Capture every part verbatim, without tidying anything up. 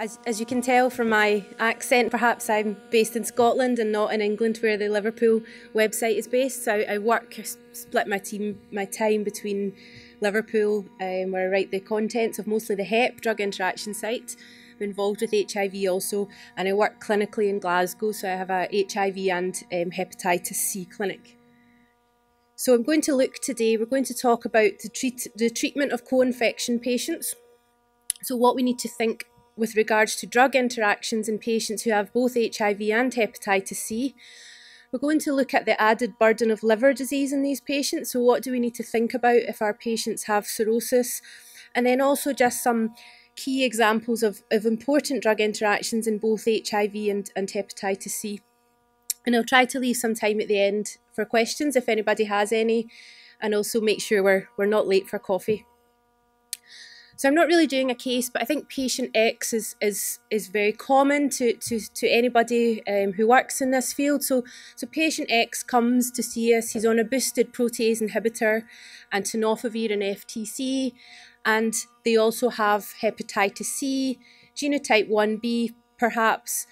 As, as you can tell from my accent, perhaps I'm based in Scotland and not in England where the Liverpool website is based. So I work, I split my, team, my time between Liverpool, um, where I write the contents of mostly the H E P, drug interaction site. I'm involved with H I V also, and I work clinically in Glasgow, so I have a H I V and um, hepatitis C clinic. So I'm going to look today, we're going to talk about the, treat, the treatment of co-infection patients. So what we need to think with regards to drug interactions in patients who have both H I V and hepatitis C. We're going to look at the added burden of liver disease in these patients. So what do we need to think about if our patients have cirrhosis? And then also just some key examples of, of important drug interactions in both H I V and, and hepatitis C. And I'll try to leave some time at the end for questions if anybody has any, and also make sure we're, we're not late for coffee. So I'm not really doing a case, but I think patient X is is, is very common to, to, to anybody um, who works in this field. So, so patient X comes to see us, he's on a boosted protease inhibitor and tenofovir and F T C, and they also have hepatitis C, genotype one B perhaps.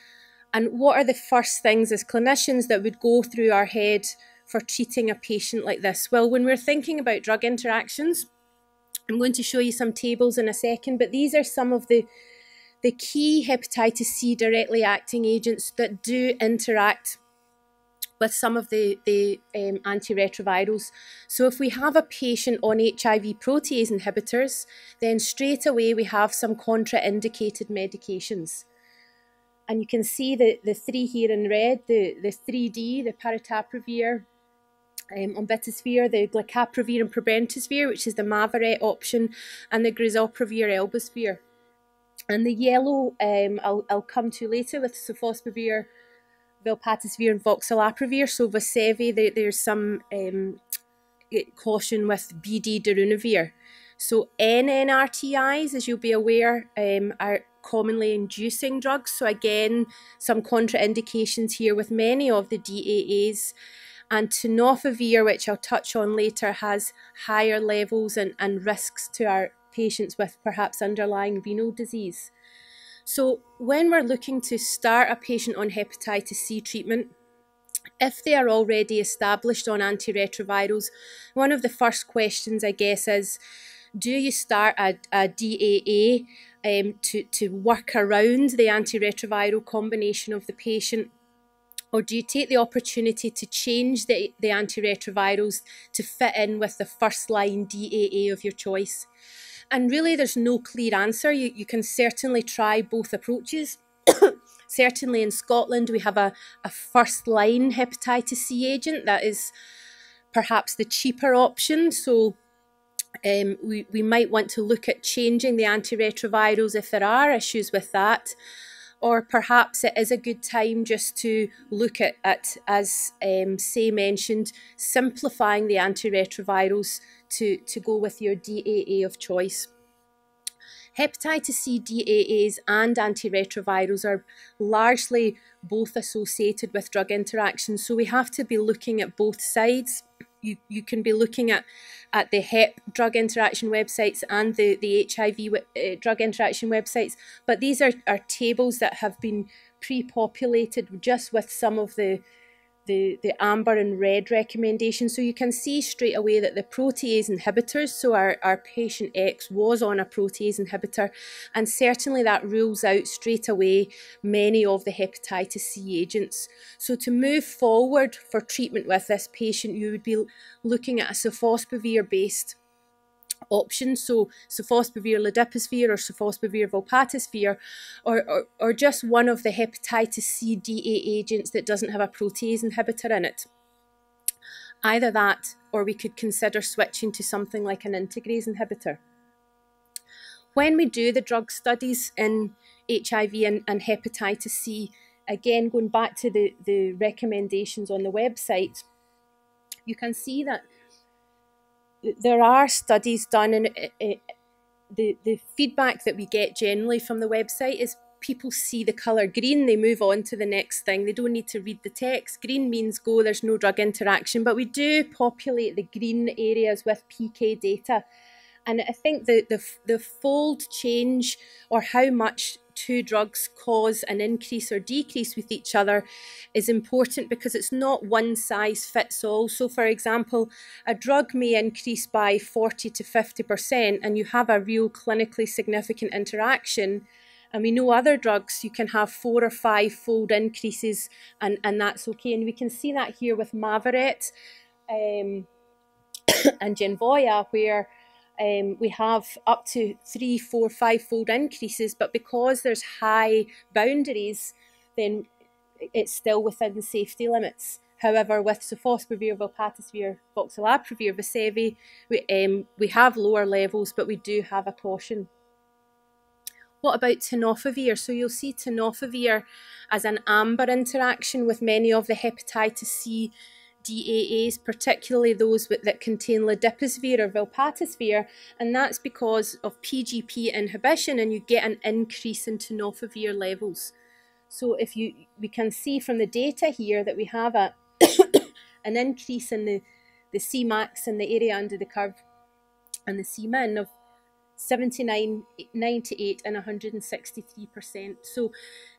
And what are the first things as clinicians that would go through our head for treating a patient like this? Well, when we're thinking about drug interactions, I'm going to show you some tables in a second, but these are some of the, the key hepatitis C directly acting agents that do interact with some of the, the um, antiretrovirals. So if we have a patient on H I V protease inhibitors, then straight away we have some contraindicated medications. And you can see the, the three here in red, the, the three D, the paritaprevir, Um, omeprazole, the glecaprevir and pibrentasvir, which is the Mavaret option, and the glecaprevir, elbasvir. And the yellow, um, I'll, I'll come to later with sofosbuvir, velpatasvir and voxilaprevir. So Vosevi, there, there's some um, caution with B D darunavir. So N N R T Is, as you'll be aware, um, are commonly inducing drugs. So again, some contraindications here with many of the D A As. And tenofovir, which I'll touch on later, has higher levels and, and risks to our patients with perhaps underlying renal disease. So when we're looking to start a patient on hepatitis C treatment, if they are already established on antiretrovirals, one of the first questions, I guess, is do you start a, a D A A um, to, to work around the antiretroviral combination of the patient? Or do you take the opportunity to change the, the antiretrovirals to fit in with the first line D A A of your choice? And really there's no clear answer. You, you can certainly try both approaches. Certainly in Scotland we have a, a first line hepatitis C agent that is perhaps the cheaper option. So um, we, we might want to look at changing the antiretrovirals if there are issues with that. Or perhaps it is a good time just to look at, at as um, Say mentioned, simplifying the antiretrovirals to, to go with your D A A of choice. Hepatitis C D A As and antiretrovirals are largely both associated with drug interactions, so we have to be looking at both sides. You, you can be looking at, at the H E P drug interaction websites and the, the H I V uh, drug interaction websites, but these are, are tables that have been pre-populated just with some of the, the, the amber and red recommendations. So you can see straight away that the protease inhibitors, so our, our patient X was on a protease inhibitor, and certainly that rules out straight away many of the hepatitis C agents. So to move forward for treatment with this patient, you would be looking at a sofosbuvir based option, so sofosbuvir ledipasvir or sofosbuvir velpatasvir, or, or, or just one of the hepatitis C D A A agents that doesn't have a protease inhibitor in it. Either that, or we could consider switching to something like an integrase inhibitor. When we do the drug studies in H I V and, and hepatitis C, again going back to the, the recommendations on the website, you can see that there are studies done, and the, the feedback that we get generally from the website is people see the colour green, they move on to the next thing. They don't need to read the text. Green means go, there's no drug interaction. But we do populate the green areas with P K data. And I think the, the, the fold change, or how much two drugs cause an increase or decrease with each other is important because it's not one size fits all. So for example, a drug may increase by forty to fifty percent and you have a real clinically significant interaction. And we know other drugs, you can have four or five fold increases and, and that's okay. And we can see that here with Mavaret um, and Genvoya, where Um, we have up to three, four, five-fold increases, but because there's high boundaries, then it's still within safety limits. However, with sofosbuvir, velpatasvir, voxilaprevir, Vosevi, we, um, we have lower levels, but we do have a caution. What about tenofovir? So you'll see tenofovir as an amber interaction with many of the hepatitis C D A As, particularly those with, that contain ledipasvir or velpatasvir, and that's because of P G P inhibition, and you get an increase in tenofovir levels. So if you we can see from the data here that we have a an increase in the the C max in the area under the curve and the C min of seventy-nine, ninety-eight and one hundred sixty-three percent. So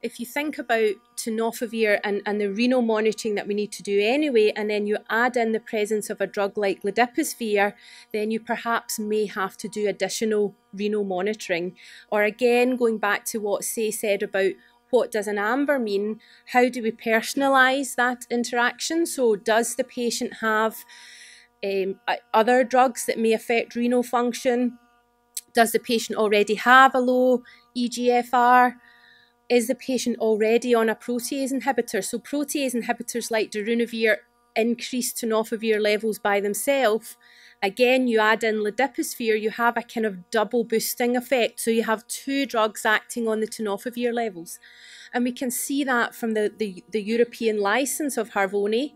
if you think about tenofovir and, and the renal monitoring that we need to do anyway, and then you add in the presence of a drug like ledipasvir, then you perhaps may have to do additional renal monitoring. Or again, going back to what Say said about what does an amber mean, how do we personalise that interaction? So does the patient have um, other drugs that may affect renal function? Does the patient already have a low E G F R? Is the patient already on a protease inhibitor? So protease inhibitors like darunavir increase tenofovir levels by themselves. Again, you add in ledipasvir, you have a kind of double boosting effect. So you have two drugs acting on the tenofovir levels. And we can see that from the, the, the European license of Harvoni,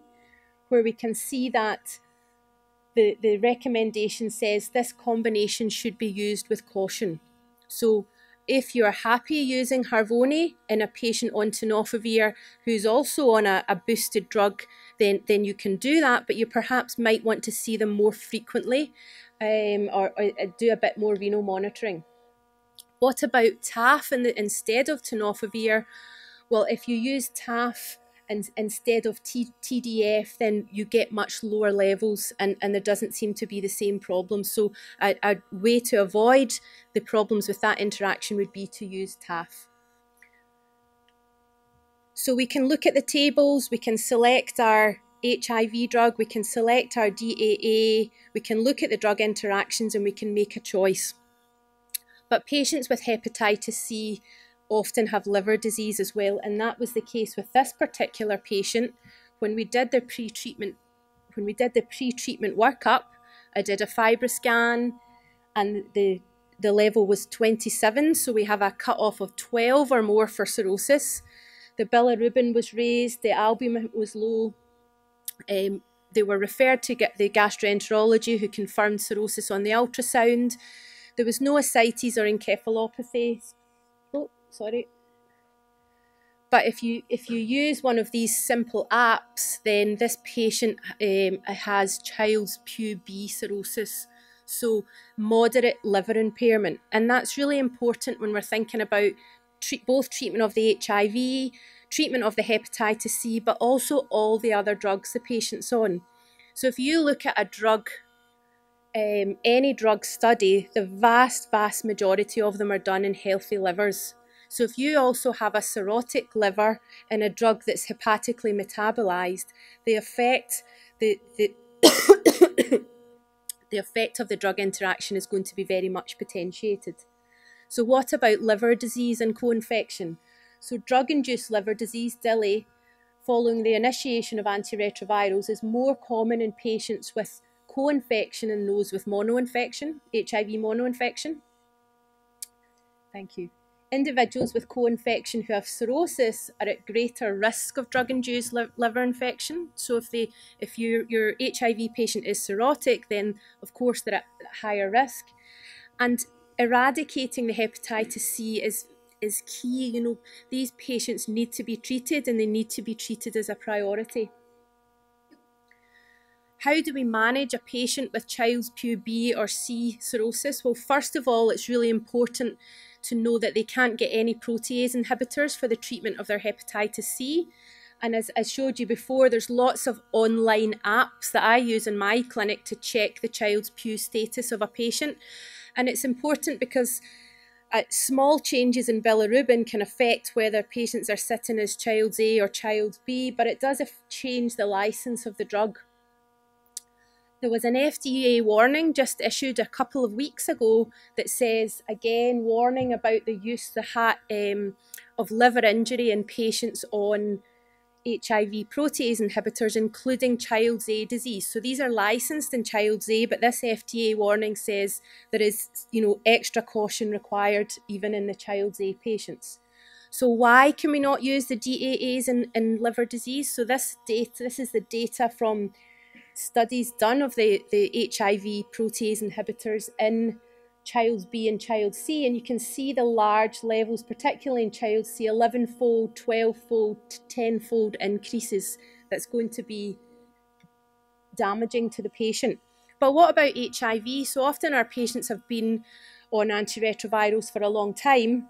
where we can see that The, the recommendation says this combination should be used with caution. So if you're happy using Harvoni in a patient on tenofovir who's also on a, a boosted drug, then, then you can do that, but you perhaps might want to see them more frequently um, or, or do a bit more renal monitoring. What about T A F in the, instead of tenofovir? Well, if you use T A F instead of T D F, then you get much lower levels, and, and there doesn't seem to be the same problem. So a, a way to avoid the problems with that interaction would be to use T A F. So we can look at the tables, we can select our H I V drug, we can select our D A A, we can look at the drug interactions, and we can make a choice. But patients with hepatitis C often have liver disease as well, and that was the case with this particular patient. When we did the pre-treatment, when we did the pre-treatment workup, I did a fibroscan, and the the level was twenty-seven, so we have a cut-off of twelve or more for cirrhosis. The bilirubin was raised, the albumin was low. Um, they were referred to get the gastroenterology, who confirmed cirrhosis on the ultrasound. There was no ascites or encephalopathy. Sorry. But if you if you use one of these simple apps, then this patient um, has Child's Pugh B cirrhosis, so moderate liver impairment. And that's really important when we're thinking about treat, both treatment of the H I V, treatment of the hepatitis C, but also all the other drugs the patient's on. So if you look at a drug, um, any drug study, the vast, vast majority of them are done in healthy livers. So if you also have a cirrhotic liver and a drug that's hepatically metabolized, the effect, the, the, the effect of the drug interaction is going to be very much potentiated. So what about liver disease and co-infection? So drug-induced liver disease, D I L I, following the initiation of antiretrovirals is more common in patients with co-infection and those with mono-infection, H I V mono-infection. Thank you. Individuals with co-infection who have cirrhosis are at greater risk of drug-induced liver infection. So if they, if you, your H I V patient is cirrhotic, then of course they're at higher risk. And eradicating the hepatitis C is, is key. You know, these patients need to be treated, and they need to be treated as a priority. How do we manage a patient with Child's Pugh B or C cirrhosis? Well, first of all, it's really important to know that they can't get any protease inhibitors for the treatment of their hepatitis C. And as I showed you before, there's lots of online apps that I use in my clinic to check the Child's Pugh status of a patient. And it's important because uh, small changes in bilirubin can affect whether patients are sitting as Child's A or Child's B, but it does change the license of the drug. There was an F D A warning just issued a couple of weeks ago that says, again, warning about the use the hat, um, of liver injury in patients on H I V protease inhibitors, including Child's A disease. So these are licensed in Child's A, but this F D A warning says there is, you know, extra caution required even in the Child's A patients. So why can we not use the D A As in, in liver disease? So this data, this is the data from studies done of the, the H I V protease inhibitors in Child's B and Child C, and you can see the large levels, particularly in Child C, eleven-fold, twelve-fold, ten-fold increases. That's going to be damaging to the patient. But what about H I V? So often our patients have been on antiretrovirals for a long time.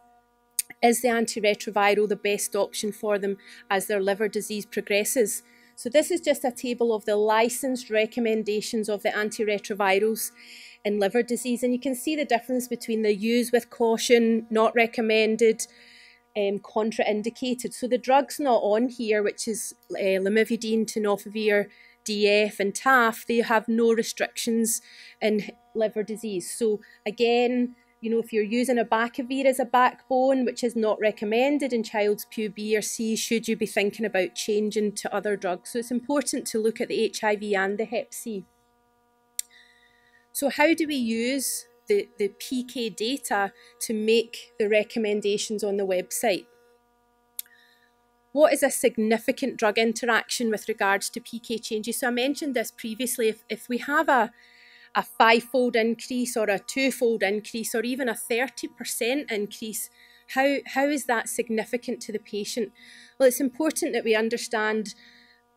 Is the antiretroviral the best option for them as their liver disease progresses? So this is just a table of the licensed recommendations of the antiretrovirals in liver disease, and you can see the difference between the use with caution, not recommended, um, contraindicated. So the drug's not on here, which is uh, lamivudine, tenofovir, D F and T A F. They have no restrictions in liver disease. So again, you know, if you're using a abacavir as a backbone, which is not recommended in Child's Pugh B or C, should you be thinking about changing to other drugs? So it's important to look at the H I V and the Hep C. So how do we use the, the P K data to make the recommendations on the website? What is a significant drug interaction with regards to P K changes? So I mentioned this previously. If, if we have a, a five-fold increase or a two-fold increase or even a thirty percent increase, how, how is that significant to the patient? Well, it's important that we understand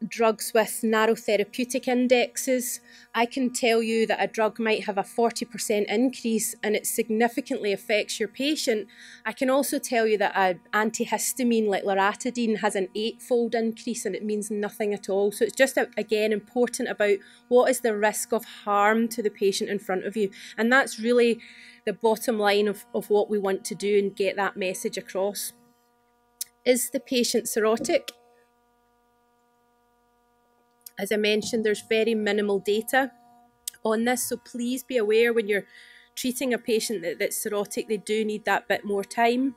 drugs with narrow therapeutic indexes. I can tell you that a drug might have a forty percent increase and it significantly affects your patient. I can also tell you that an antihistamine like loratadine has an eight-fold increase and it means nothing at all. So it's just, again, important about what is the risk of harm to the patient in front of you. And that's really the bottom line of, of what we want to do and get that message across. Is the patient cirrhotic? As I mentioned, there's very minimal data on this, so please be aware when you're treating a patient that, that's cirrhotic, they do need that bit more time.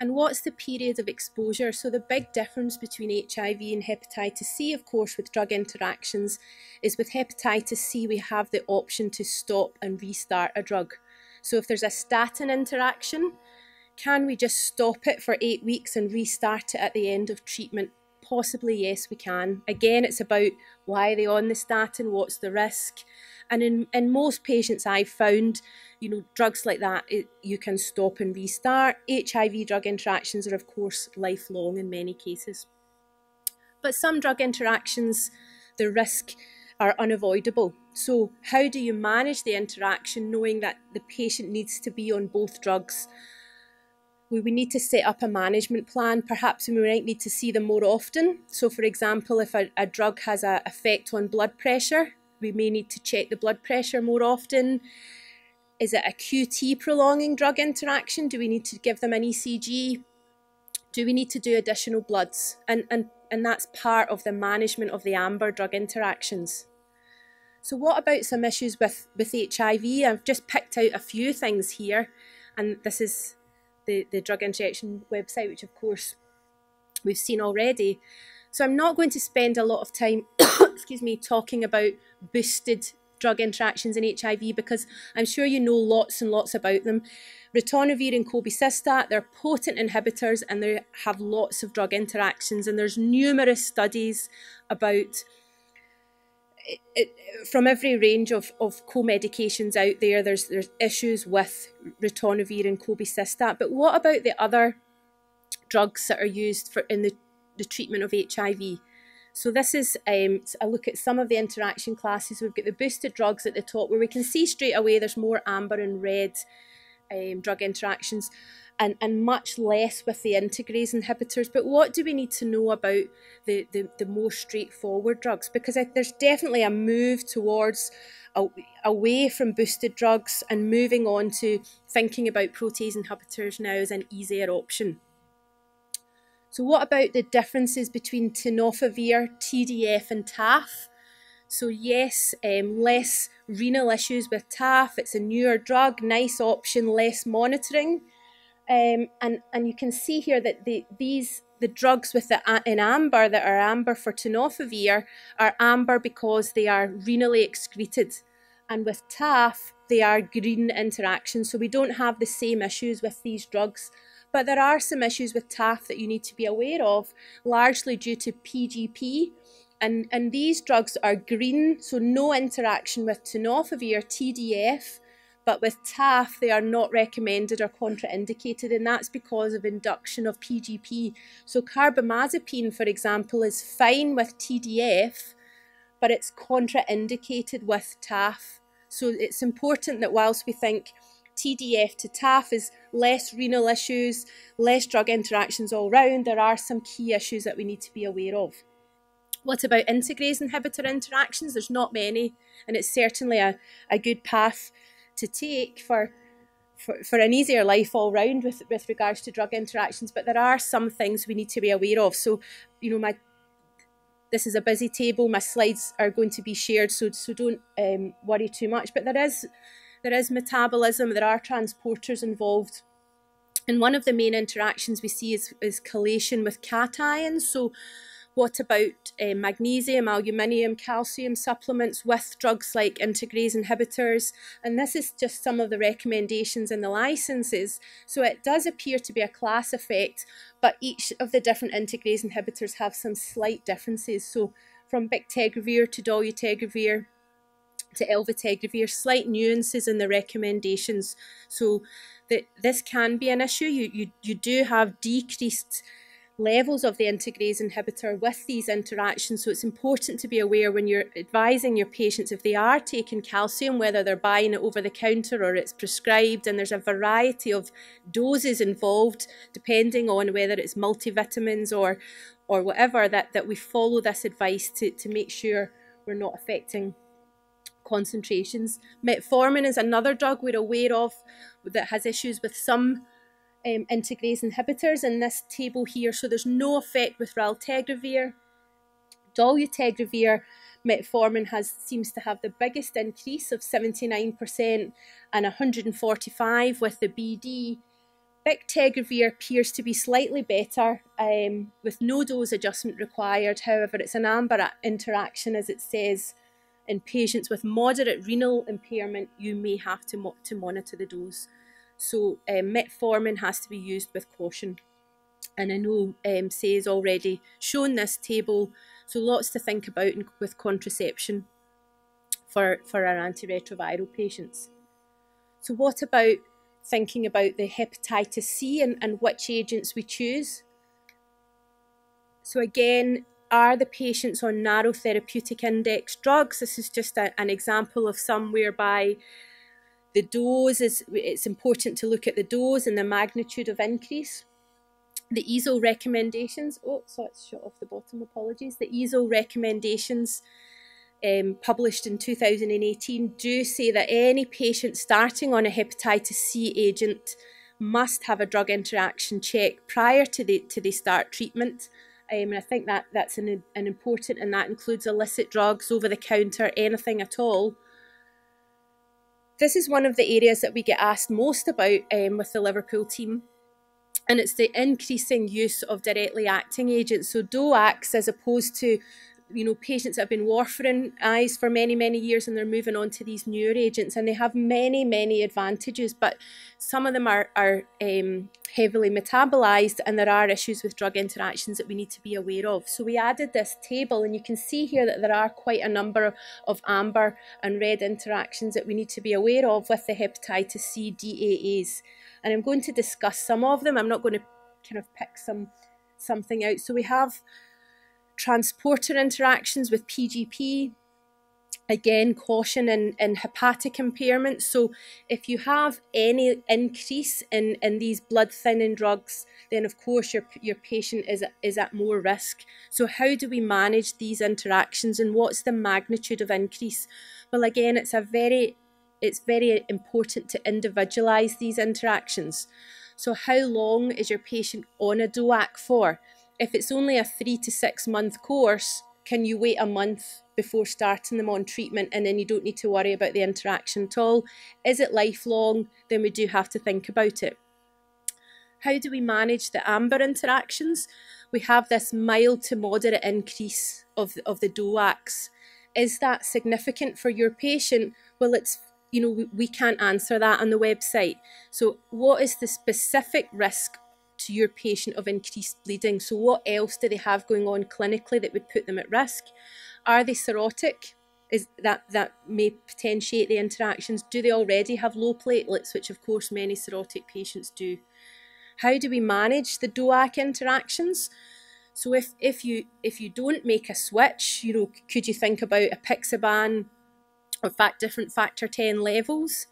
And what's the period of exposure? So the big difference between H I V and hepatitis C, of course, with drug interactions, is with hepatitis C, we have the option to stop and restart a drug. So if there's a statin interaction, can we just stop it for eight weeks and restart it at the end of treatment? Possibly, yes, we can. Again, it's about why are they on the statin, what's the risk? And in, in most patients I've found, you know, drugs like that, it, you can stop and restart. H I V drug interactions are, of course, lifelong in many cases. But some drug interactions, the risk are unavoidable. So how do you manage the interaction knowing that the patient needs to be on both drugs? We would need to set up a management plan. Perhaps we might need to see them more often. So, for example, if a, a drug has an effect on blood pressure, we may need to check the blood pressure more often. Is it a Q T prolonging drug interaction? Do we need to give them an E C G? Do we need to do additional bloods? And, and, and that's part of the management of the amber drug interactions. So what about some issues with, with H I V? I've just picked out a few things here, and this is The, the drug interaction website, which of course we've seen already. So I'm not going to spend a lot of time excuse me, talking about boosted drug interactions in H I V because I'm sure you know lots and lots about them. Ritonavir and Cobicistat, they're potent inhibitors and they have lots of drug interactions, and there's numerous studies about It, it, from every range of, of co-medications out there, there's, there's issues with ritonavir and cobicistat. But what about the other drugs that are used for in the, the treatment of H I V? So this is um, a look at some of the interaction classes. We've got the boosted drugs at the top where we can see straight away there's more amber and red um, drug interactions and, and much less with the integrase inhibitors. But what do we need to know about the, the, the more straightforward drugs? Because I, there's definitely a move towards a, away from boosted drugs and moving on to thinking about protease inhibitors now as an easier option. So what about the differences between tenofovir, T D F and T A F? So yes, um, less renal issues with T A F. It's a newer drug, nice option, less monitoring. Um, and, and you can see here that the, these, the drugs with the, in amber that are amber for tenofovir are amber because they are renally excreted. And with T A F, they are green interactions. So we don't have the same issues with these drugs. But there are some issues with T A F that you need to be aware of, largely due to P G P. And, and these drugs are green, so no interaction with tenofovir, T D F, but with T A F they are not recommended or contraindicated, and that's because of induction of P G P. So carbamazepine, for example, is fine with T D F, but it's contraindicated with T A F. So it's important that whilst we think T D F to T A F is less renal issues, less drug interactions all round, there are some key issues that we need to be aware of. What about integrase inhibitor interactions? There's not many, and it's certainly a, a good path to take for, for, for an easier life all round with, with regards to drug interactions, but there are some things we need to be aware of. So, you know, my this is a busy table, my slides are going to be shared, so, so don't um, worry too much, but there is, there is metabolism, there are transporters involved. And one of the main interactions we see is, is chelation with cations. So what about uh, magnesium, aluminium, calcium supplements with drugs like integrase inhibitors? And this is just some of the recommendations in the licenses. So it does appear to be a class effect, but each of the different integrase inhibitors have some slight differences. So from bictegravir to dolutegravir to elbasvir, slight nuances in the recommendations. So that this can be an issue. You, you, you do have decreased levels of the integrase inhibitor with these interactions, so it's important to be aware when you're advising your patients if they are taking calcium, whether they're buying it over the counter or it's prescribed, and there's a variety of doses involved depending on whether it's multivitamins or or whatever, that, that we follow this advice to, to make sure we're not affecting concentrations. Metformin is another drug we're aware of that has issues with some Um, integrase inhibitors in this table here, so there's no effect with raltegravir. Dolutegravir, metformin has seems to have the biggest increase of seventy-nine percent and one hundred forty-five with the B D. Bictegravir appears to be slightly better um, with no dose adjustment required. However, it's an amber interaction, as it says. In patients with moderate renal impairment, you may have to, mo to monitor the dose. So um, metformin has to be used with caution. And I know um, Say has already shown this table, so lots to think about in, with contraception for, for our antiretroviral patients. So what about thinking about the hepatitis C and, and which agents we choose? So again, are the patients on narrow therapeutic index drugs? This is just a, an example of some whereby the dose is, it's important to look at the dose and the magnitude of increase. The E S O recommendations, oh, so it's shot off the bottom, apologies. The E S O recommendations um, published in two thousand eighteen do say that any patient starting on a hepatitis C agent must have a drug interaction check prior to they, to they start treatment. Um, and I think that, that's an, an important, and that includes illicit drugs, over the counter, anything at all. This is one of the areas that we get asked most about um, with the Liverpool team, and it's the increasing use of directly acting agents, so D O A Cs, as opposed to, you know, patients that have been warfarin eyes for many, many years, and they're moving on to these newer agents, and they have many, many advantages, but some of them are, are um, heavily metabolised, and there are issues with drug interactions that we need to be aware of. So we added this table, and you can see here that there are quite a number of amber and red interactions that we need to be aware of with the hepatitis C D A As, and I'm going to discuss some of them. I'm not going to kind of pick some something out. So we have transporter interactions with P G P, Again, caution in, in hepatic impairment. So if you have any increase in, in these blood thinning drugs, then of course your, your patient is, is at more risk. So how do we manage these interactions and what's the magnitude of increase? Well, again, it's a very, it's very important to individualise these interactions. So how long is your patient on a D O A C for? If it's only a three to six month course, can you wait a month before starting them on treatment and then you don't need to worry about the interaction at all? Is it lifelong? Then we do have to think about it. How do we manage the amber interactions? We have this mild to moderate increase of, of the D O A Cs. Is that significant for your patient? Well, it's, you know, we, we can't answer that on the website. So what is the specific risk to your patient of increased bleeding? So what else do they have going on clinically that would put them at risk? Are they cirrhotic? Is that, that may potentiate the interactions. Do they already have low platelets, which of course many cirrhotic patients do? How do we manage the D O A C interactions? So if, if, you, if you don't make a switch, you know, could you think about apixaban or fact, different factor ten levels?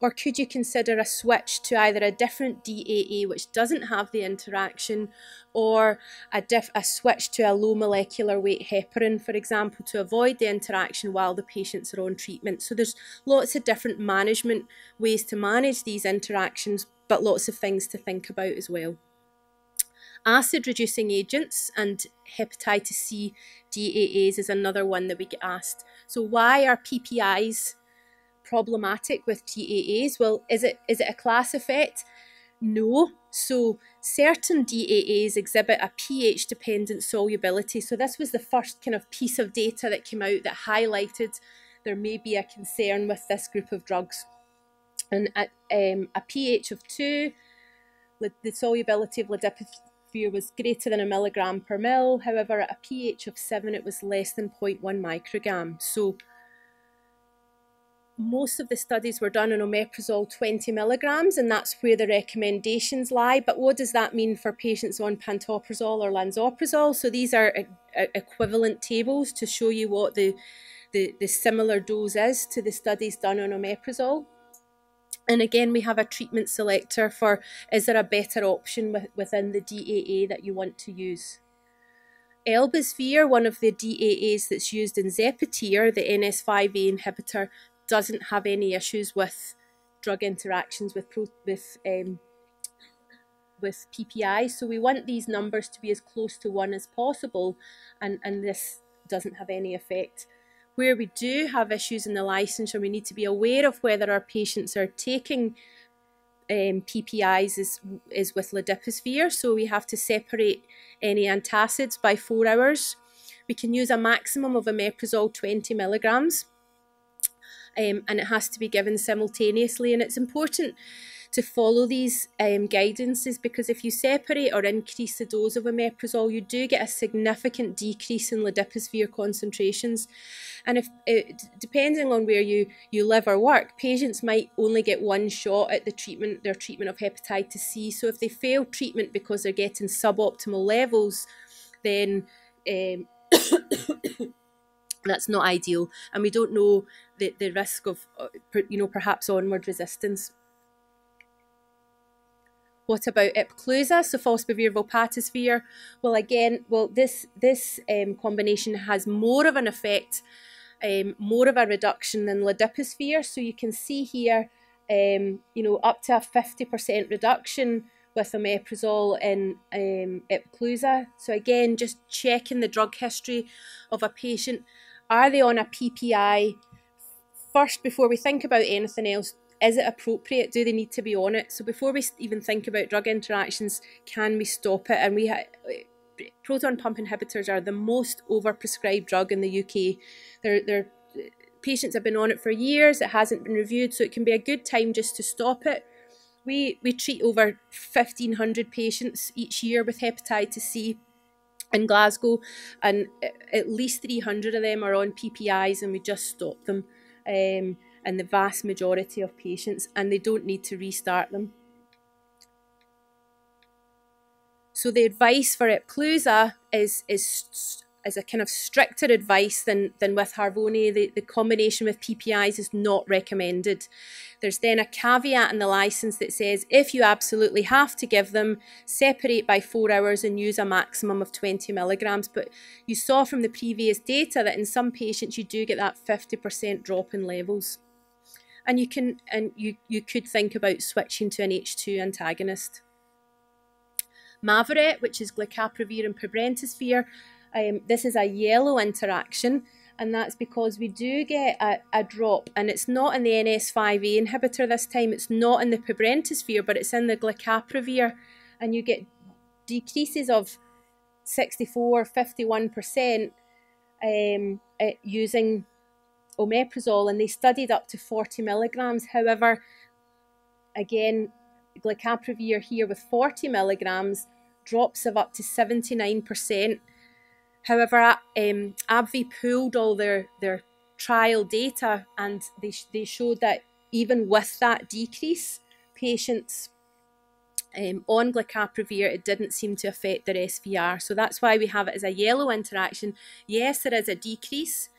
Or could you consider a switch to either a different D A A which doesn't have the interaction, or a, diff a switch to a low molecular weight heparin, for example, to avoid the interaction while the patients are on treatment? So there's lots of different management ways to manage these interactions, but lots of things to think about as well. Acid reducing agents and hepatitis C D A As is another one that we get asked. So why are P P Is problematic with D A As? Well, is it is it a class effect? No. So certain D A As exhibit a pH-dependent solubility. So this was the first kind of piece of data that came out that highlighted there may be a concern with this group of drugs. And at um, a pH of two, the solubility of ledipasvir was greater than a milligram per mil. However, at a pH of seven, it was less than zero point one microgram. So most of the studies were done on omeprazole twenty milligrams, and that's where the recommendations lie. But what does that mean for patients on pantoprazole or lansoprazole? So these are equivalent tables to show you what the, the, the similar dose is to the studies done on omeprazole. And again, we have a treatment selector for, is there a better option with, within the D A A that you want to use? Elbasvir, one of the D A As that's used in Zepatir, the N S five A inhibitor, doesn't have any issues with drug interactions with pro with um, with P P I. So we want these numbers to be as close to one as possible, and, and this doesn't have any effect. Where we do have issues in the licensure, we need to be aware of whether our patients are taking um, P P Is is, is with ledipasvir. So we have to separate any antacids by four hours. We can use a maximum of omeprazole twenty milligrams. Um, and it has to be given simultaneously, and it's important to follow these um, guidances, because if you separate or increase the dose of omeprazole, you do get a significant decrease in ledipasvir concentrations. And if it, depending on where you, you live or work, patients might only get one shot at the treatment, their treatment of hepatitis C. So if they fail treatment because they're getting suboptimal levels, then um, that's not ideal, and we don't know the, the risk of, you know, perhaps onward resistance. What about epclusa, sofosbuvir, velpatasvir? Well, again, well, this, this um, combination has more of an effect, um, more of a reduction than ledipasvir. So you can see here, um, you know, up to a fifty percent reduction with omeprazole and um, epclusa. So again, just checking the drug history of a patient. Are they on a P P I? First, before we think about anything else, is it appropriate? Do they need to be on it? So before we even think about drug interactions, can we stop it? And we ha proton pump inhibitors are the most overprescribed drug in the U K. They're, they're, patients have been on it for years. It hasn't been reviewed, so it can be a good time just to stop it. We, we treat over fifteen hundred patients each year with hepatitis C in Glasgow, and at least three hundred of them are on P P Is, and we just stop them um, in the vast majority of patients, and they don't need to restart them. So the advice for epclusa is, is is a kind of stricter advice than, than with Harvoni. The, the combination with P P Is is not recommended. There's then a caveat in the licence that says if you absolutely have to give them, separate by four hours and use a maximum of twenty milligrams. But you saw from the previous data that in some patients you do get that fifty percent drop in levels. And you can and you, you could think about switching to an H two antagonist. Mavaret, which is glecaprevir and pibrentasvir, um, this is a yellow interaction, and that's because we do get a, a drop, and it's not in the N S five A inhibitor this time, it's not in the pibrentasvir, but it's in the glecaprevir, and you get decreases of sixty-four, fifty-one percent um, using omeprazole, and they studied up to forty milligrams. However, again, glecaprevir here with forty milligrams, drops of up to seventy-nine percent. However, um, AbbVie pooled all their, their trial data, and they, sh they showed that even with that decrease, patients um, on glecaprevir, it didn't seem to affect their S V R. So that's why we have it as a yellow interaction. Yes, there is a decrease,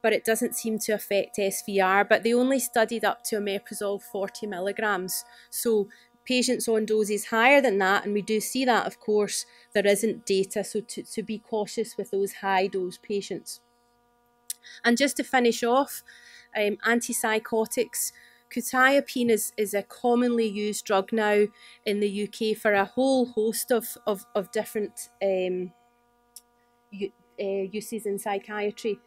but it doesn't seem to affect S V R. But they only studied up to omeprazole forty milligrams. So patients on doses higher than that, and we do see that, of course, there isn't data. So to, to be cautious with those high dose patients. And just to finish off, um, antipsychotics. Quetiapine is, is a commonly used drug now in the U K for a whole host of, of, of different um, uses in psychiatry.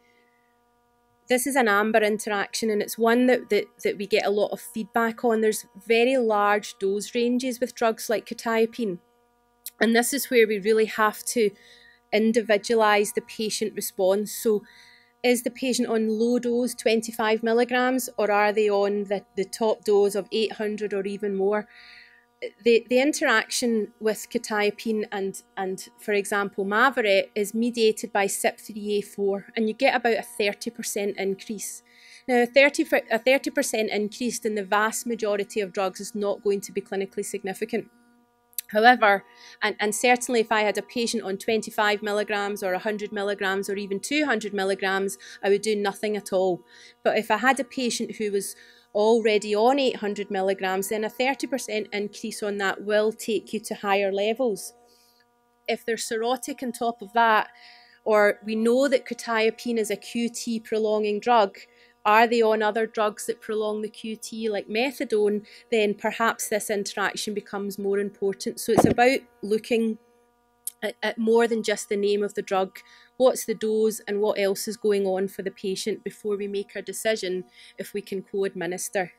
This is an amber interaction, and it's one that, that, that we get a lot of feedback on. There's very large dose ranges with drugs like quetiapine, and this is where we really have to individualise the patient response. So is the patient on low dose twenty-five milligrams, or are they on the, the top dose of eight hundred or even more? The, the interaction with quetiapine and, and, for example, Mavaret is mediated by C Y P three A four, and you get about a thirty percent increase. Now, a thirty percent increase in the vast majority of drugs is not going to be clinically significant. However, and, and certainly if I had a patient on twenty-five milligrams or one hundred milligrams or even two hundred milligrams, I would do nothing at all. But if I had a patient who was already on eight hundred milligrams, then a thirty percent increase on that will take you to higher levels. If they're cirrhotic on top of that, or we know that quetiapine is a Q T prolonging drug, are they on other drugs that prolong the Q T like methadone, then perhaps this interaction becomes more important. So it's about looking at, at more than just the name of the drug. What's the dose and what else is going on for the patient before we make our decision if we can co-administer.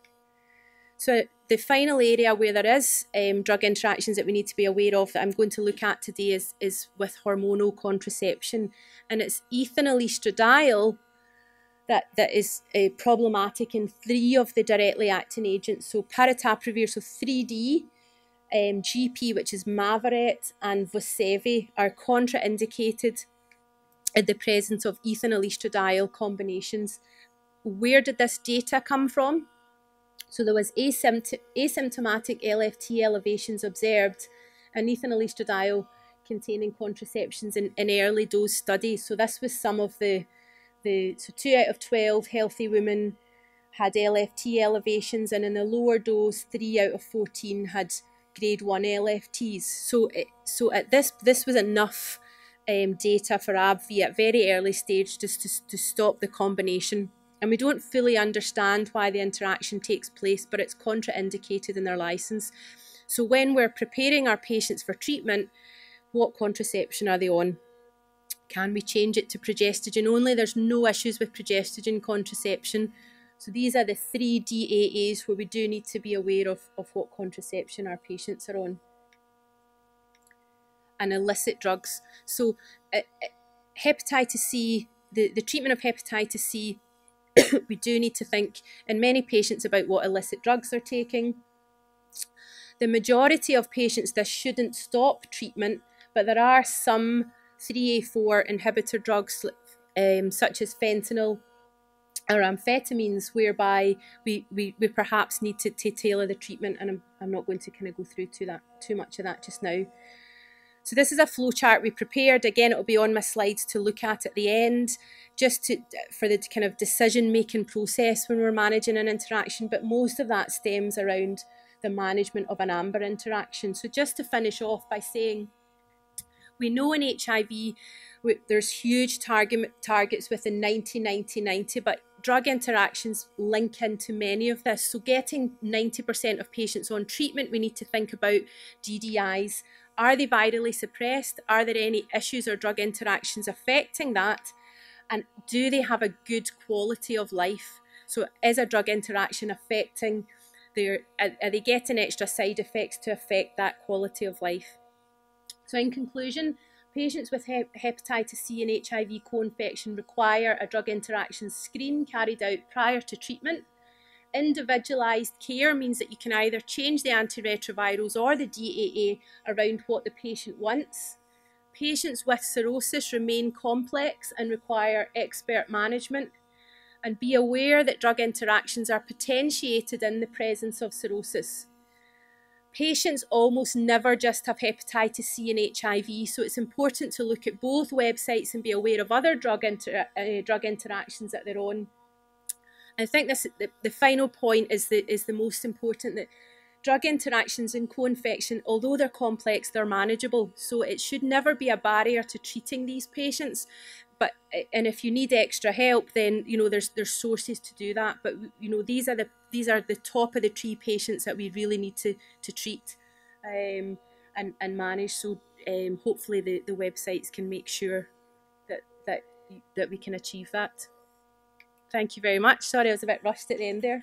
So the final area where there is um, drug interactions that we need to be aware of that I'm going to look at today is, is with hormonal contraception, and it's ethinyl estradiol that, that is uh, problematic in three of the directly acting agents. So paritaprevir, so three D, um, G P, which is Mavaret, and Vosevi are contraindicated in the presence of ethinyl estradiol combinations. Where did this data come from? So there was asympt asymptomatic L F T elevations observed in ethinyl estradiol containing contraceptions in, in early dose studies. So this was some of the, the so two out of twelve healthy women had L F T elevations, and in the lower dose, three out of fourteen had grade one L F Ts. So, it, so at this, this was enough Um, data for AbbVie at very early stage just to, to stop the combination, and we don't fully understand why the interaction takes place, but it's contraindicated in their license. So when we're preparing our patients for treatment, what contraception are they on? Can we change it to progestogen only? There's no issues with progestogen contraception. So these are the three D A As where we do need to be aware of, of what contraception our patients are on. And illicit drugs. So uh, hepatitis C, the, the treatment of hepatitis C, we do need to think in many patients about what illicit drugs they're taking. The majority of patients, this shouldn't stop treatment, but there are some three A four inhibitor drugs um, such as fentanyl or amphetamines whereby we, we, we perhaps need to, to tailor the treatment, and I'm, I'm not going to kind of go through to that too much of that just now. So this is a flow chart we prepared. Again, it will be on my slides to look at at the end, just to, for the kind of decision-making process when we're managing an interaction. But most of that stems around the management of an amber interaction. So just to finish off by saying, we know in H I V, we, there's huge target, targets within ninety, ninety, ninety, but drug interactions link into many of this. So getting ninety percent of patients on treatment, we need to think about D D Is. Are they virally suppressed? Are there any issues or drug interactions affecting that? And do they have a good quality of life? So is a drug interaction affecting their, are, are they getting extra side effects to affect that quality of life? So in conclusion, patients with hep hepatitis C and H I V co-infection require a drug interaction screen carried out prior to treatment. Individualised care means that you can either change the antiretrovirals or the D A A around what the patient wants. Patients with cirrhosis remain complex and require expert management. And be aware that drug interactions are potentiated in the presence of cirrhosis. Patients almost never just have hepatitis C and H I V, so it's important to look at both websites and be aware of other drug, inter uh, drug interactions that they're on. I think this, the, the final point is the, is the most important, that drug interactions and co-infection, although they're complex, they're manageable. So it should never be a barrier to treating these patients. But, and if you need extra help, then, you know, there's, there's sources to do that. But, you know, these are the, these are the top of the tree patients that we really need to, to treat um, and, and manage. So um, hopefully the, the websites can make sure that, that, that we can achieve that. Thank you very much. Sorry, I was a bit rushed at the end there.